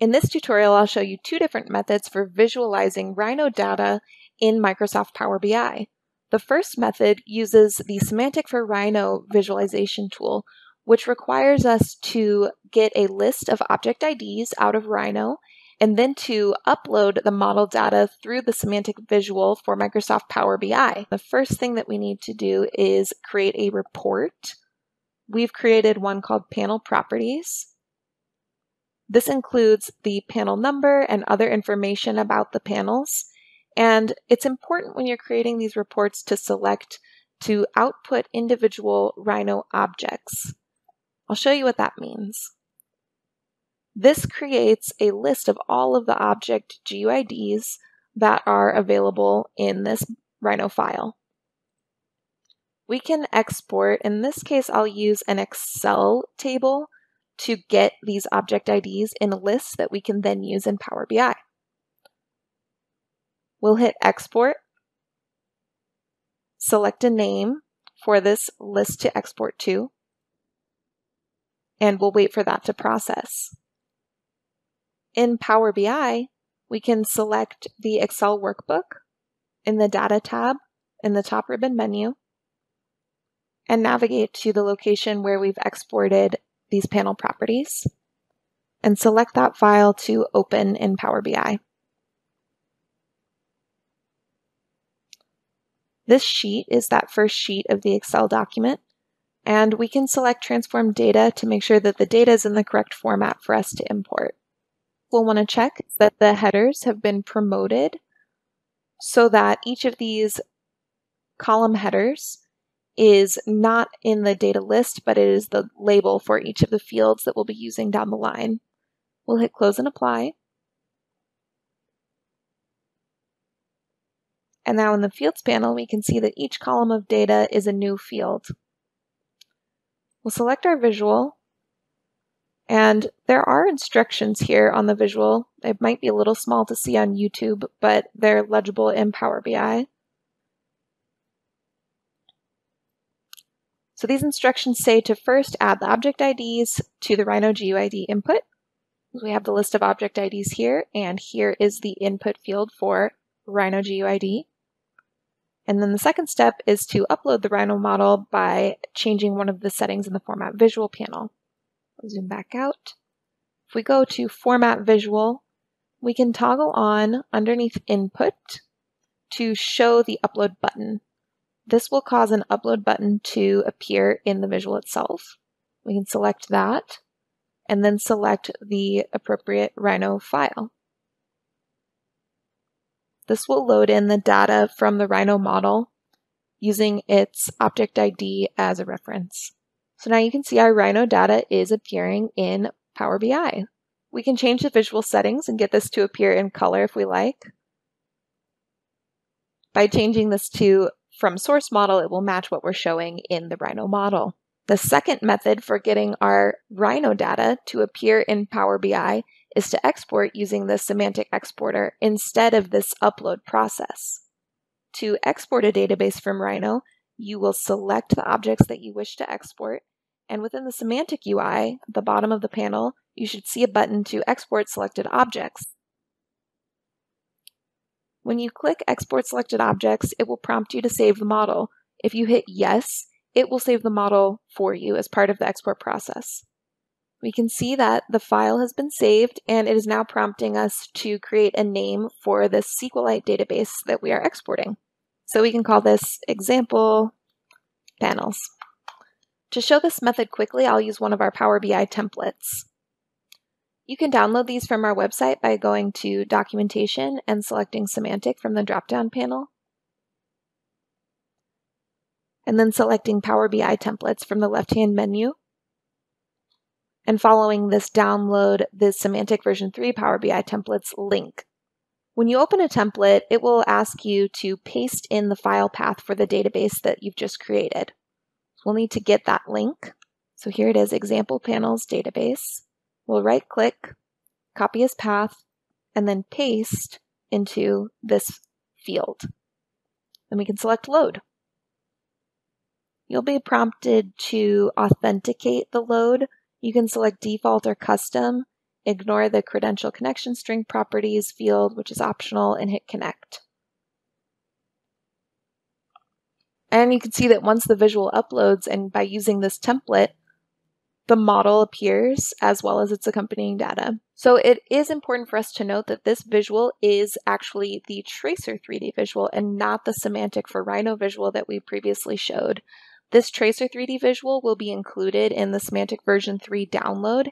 In this tutorial, I'll show you two different methods for visualizing Rhino data in Microsoft Power BI. The first method uses the Semantic for Rhino visualization tool, which requires us to get a list of object IDs out of Rhino and then to upload the model data through the semantic visual for Microsoft Power BI. The first thing that we need to do is create a report. We've created one called Panel Properties. This includes the panel number and other information about the panels. And it's important when you're creating these reports to select to output individual Rhino objects. I'll show you what that means. This creates a list of all of the object GUIDs that are available in this Rhino file. We can export, in this case I'll use an Excel table to get these object IDs in a list that we can then use in Power BI. We'll hit export, select a name for this list to export to, and we'll wait for that to process. In Power BI, we can select the Excel workbook in the Data tab in the top ribbon menu and navigate to the location where we've exported these panel properties and select that file to open in Power BI. This sheet is that first sheet of the Excel document, and we can select Transform Data to make sure that the data is in the correct format for us to import. We'll want to check that the headers have been promoted so that each of these column headers is not in the data list, but it is the label for each of the fields that we'll be using down the line. We'll hit close and apply. And now in the fields panel, we can see that each column of data is a new field. We'll select our visual. And there are instructions here on the visual. It might be a little small to see on YouTube, but they're legible in Power BI. So these instructions say to first add the object IDs to the Rhino GUID input. We have the list of object IDs here, and here is the input field for Rhino GUID. And then the second step is to upload the Rhino model by changing one of the settings in the Format Visual panel. Zoom back out. If we go to Format Visual, we can toggle on underneath Input to show the Upload button. This will cause an Upload button to appear in the visual itself. We can select that and then select the appropriate Rhino file. This will load in the data from the Rhino model using its object ID as a reference. So now you can see our Rhino data is appearing in Power BI. We can change the visual settings and get this to appear in color if we like. By changing this to from source model, it will match what we're showing in the Rhino model. The second method for getting our Rhino data to appear in Power BI is to export using the semantic exporter instead of this upload process. To export a database from Rhino, you will select the objects that you wish to export. And within the semantic UI, at the bottom of the panel, you should see a button to export selected objects. When you click export selected objects, it will prompt you to save the model. If you hit yes, it will save the model for you as part of the export process. We can see that the file has been saved and it is now prompting us to create a name for the SQLite database that we are exporting. So we can call this example panels. To show this method quickly, I'll use one of our Power BI templates. You can download these from our website by going to Documentation and selecting Semantic from the drop-down panel, and then selecting Power BI Templates from the left-hand menu, and following this, download the Semantic version 3 Power BI Templates link. When you open a template, it will ask you to paste in the file path for the database that you've just created. We'll need to get that link. So here it is, Example Panels Database. We'll right-click, copy as path, and then paste into this field. Then we can select load. You'll be prompted to authenticate the load. You can select default or custom, Ignore the credential connection string properties field, which is optional, and hit connect. And you can see that once the visual uploads and by using this template, the model appears as well as its accompanying data. So it is important for us to note that this visual is actually the Tracer 3D visual and not the Semantic for Rhino visual that we previously showed. This Tracer 3D visual will be included in the Semantic version 3 download,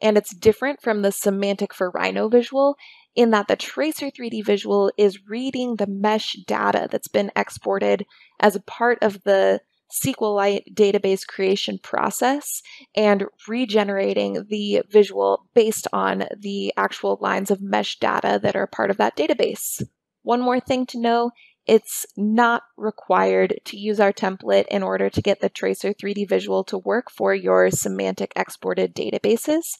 and it's different from the Semantic for Rhino visual in that the Tracer 3D visual is reading the mesh data that's been exported as a part of the SQLite database creation process and regenerating the visual based on the actual lines of mesh data that are part of that database. One more thing to know, it's not required to use our template in order to get the Tracer 3D visual to work for your semantic exported databases.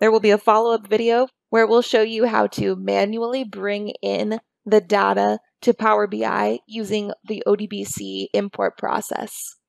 There will be a follow-up video where we'll show you how to manually bring in the data to Power BI using the ODBC import process.